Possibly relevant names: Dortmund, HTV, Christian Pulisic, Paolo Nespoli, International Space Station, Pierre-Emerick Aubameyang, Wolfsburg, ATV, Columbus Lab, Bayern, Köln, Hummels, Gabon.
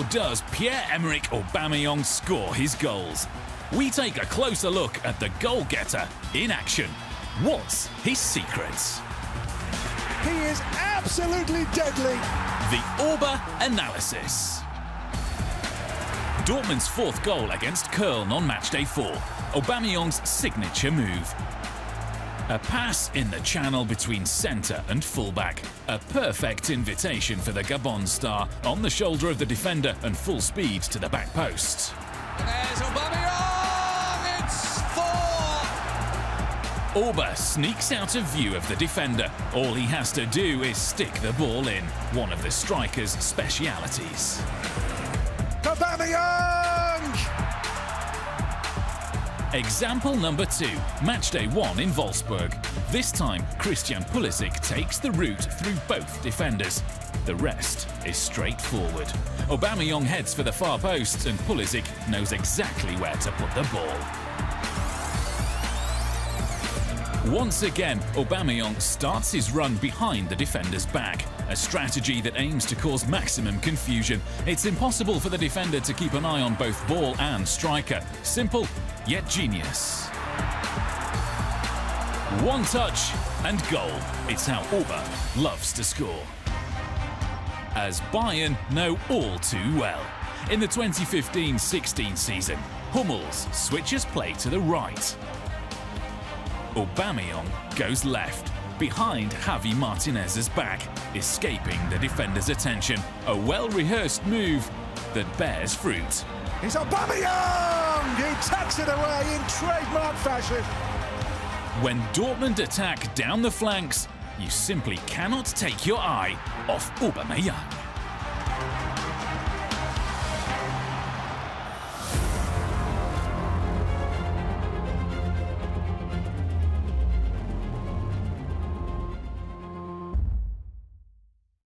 How does Pierre-Emerick Aubameyang score his goals? We take a closer look at the goal-getter in action. What's his secrets? He is absolutely deadly! The Orba analysis. Dortmund's fourth goal against Köln on matchday 4. Aubameyang's signature move. A pass in the channel between centre and fullback. A perfect invitation for the Gabon star on the shoulder of the defender and full speed to the back post. There's Aubameyang! It's 4! Orba sneaks out of view of the defender. All he has to do is stick the ball in. One of the striker's specialities. Aubameyang! Example number 2, matchday 1 in Wolfsburg. This time, Christian Pulisic takes the route through both defenders. The rest is straightforward. Aubameyang heads for the far post and Pulisic knows exactly where to put the ball. Once again, Aubameyang starts his run behind the defender's back, a strategy that aims to cause maximum confusion. It's impossible for the defender to keep an eye on both ball and striker. Simple, yet genius. One touch and goal. It's how Orba loves to score. As Bayern know all too well. In the 2015-16 season, Hummels switches play to the right. Aubameyang goes left, behind Javi Martinez's back, escaping the defender's attention. A well-rehearsed move that bears fruit. It's Aubameyang! He tucks it away in trademark fashion. When Dortmund attack down the flanks, you simply cannot take your eye off Aubameyang.